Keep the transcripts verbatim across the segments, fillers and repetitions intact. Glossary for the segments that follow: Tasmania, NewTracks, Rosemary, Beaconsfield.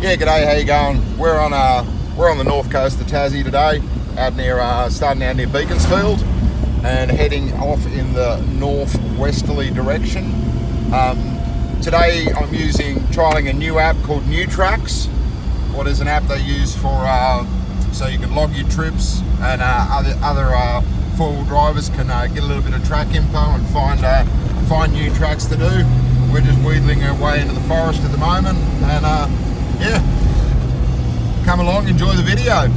Yeah, g'day, how you going? We're on uh, we're on the north coast of Tassie today, out near uh, starting out near Beaconsfield and heading off in the northwesterly direction. Um, today I'm using trialing a new app called NewTracks. What is an app they use for uh, so you can log your trips, and uh, other other uh, four-wheel drivers can uh, get a little bit of track info and find uh, find new tracks to do. We're just wheedling our way into the forest at the moment, and. Uh, Yeah, come along, enjoy the video.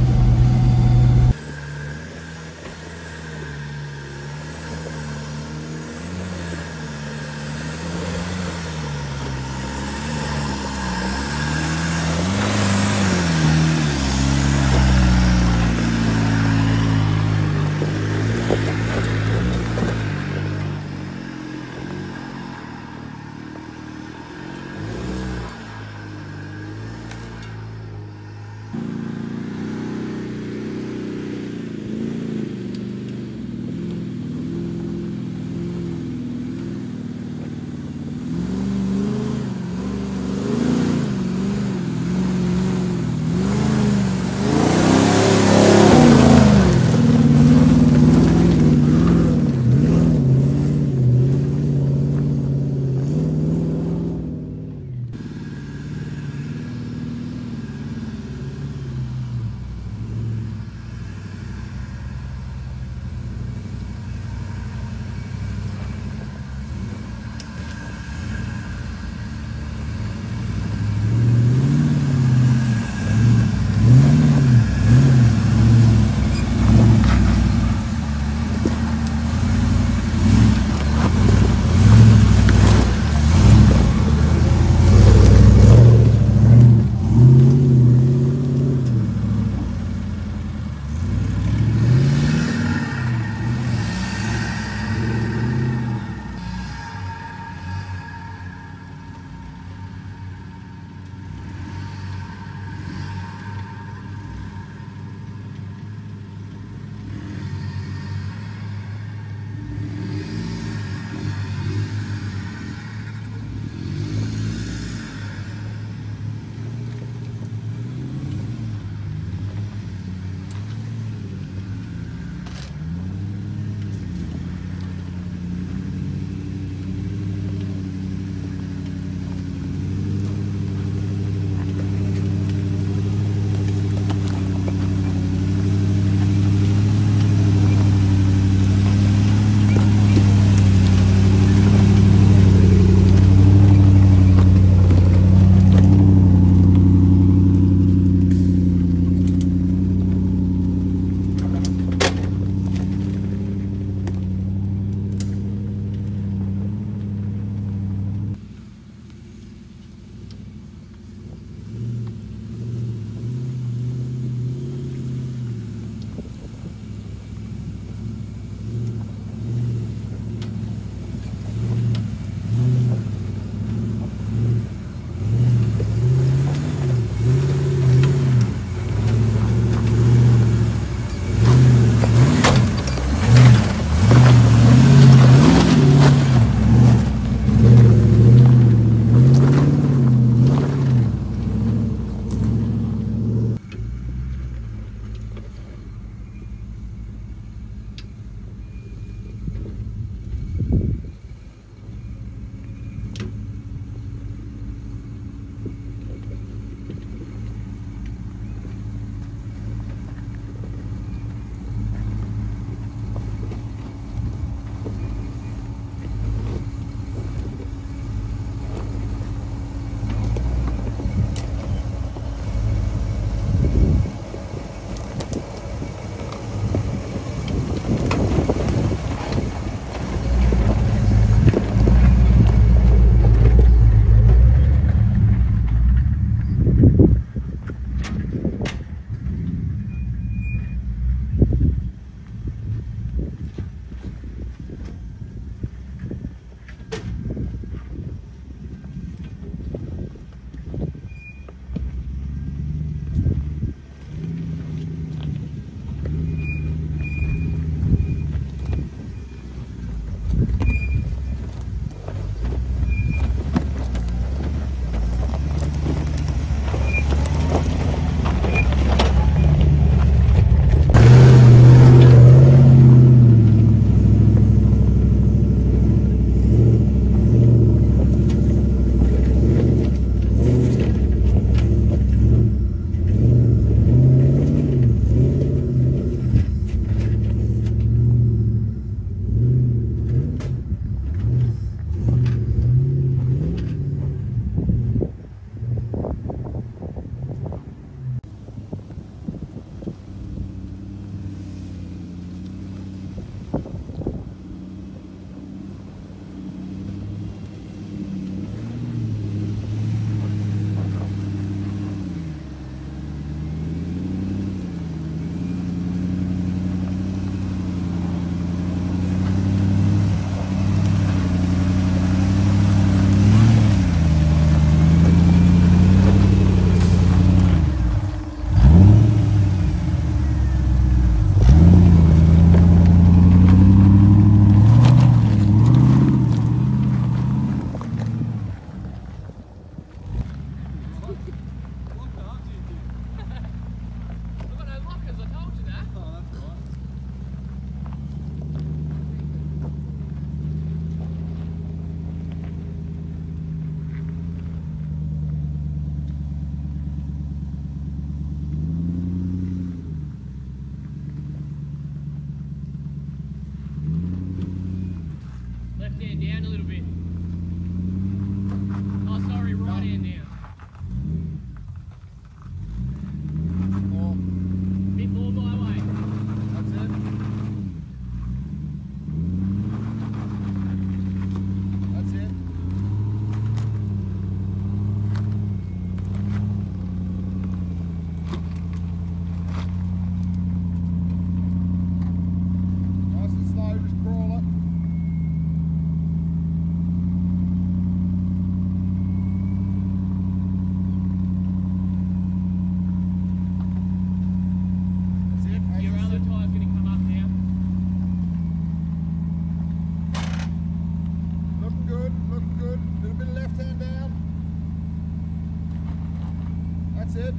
That's it.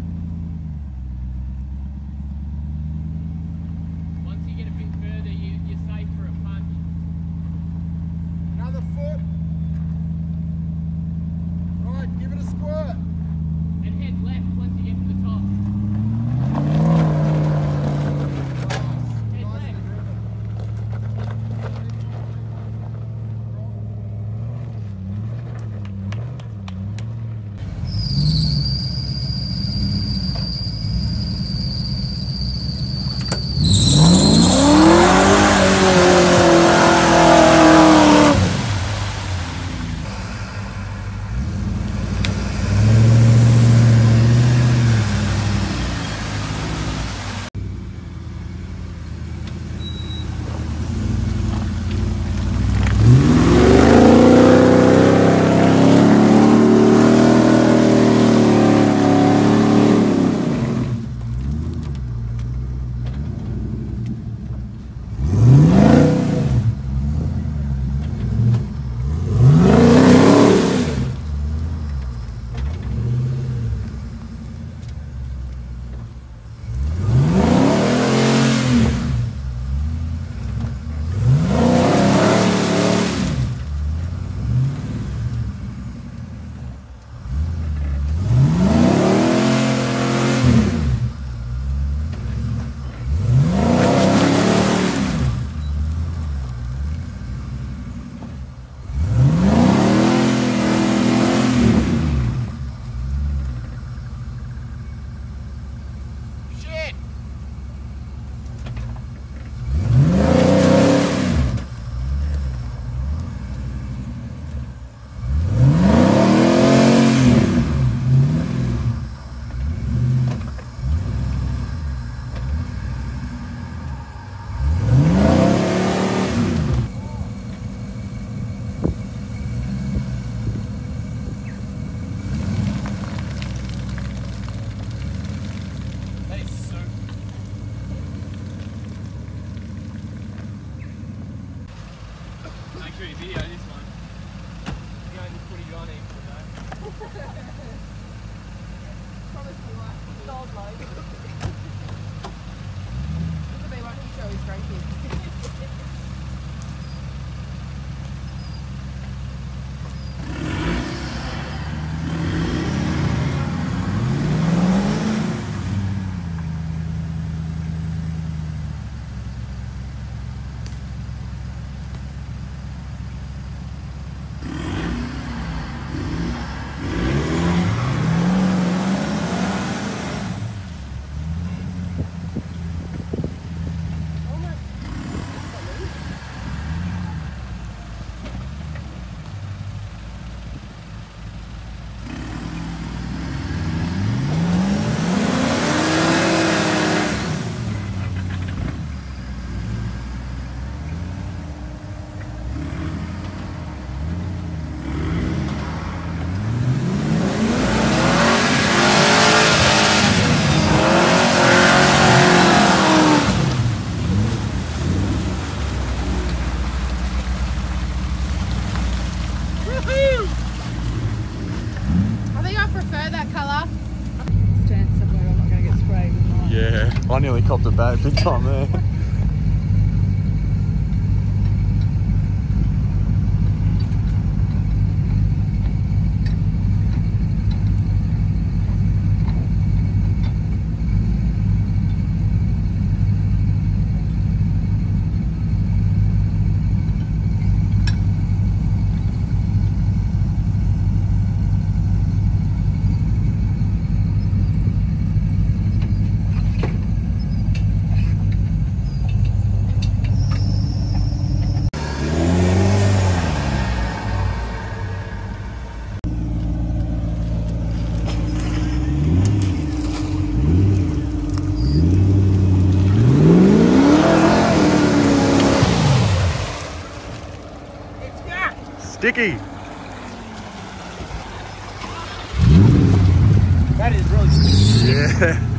Once you get a bit further, you, you're safe for a punch. Another foot. Right, give it a squirt. And head left once you get to the top. I nearly copped it back big time there. Sticky. That is really sticky. Yeah.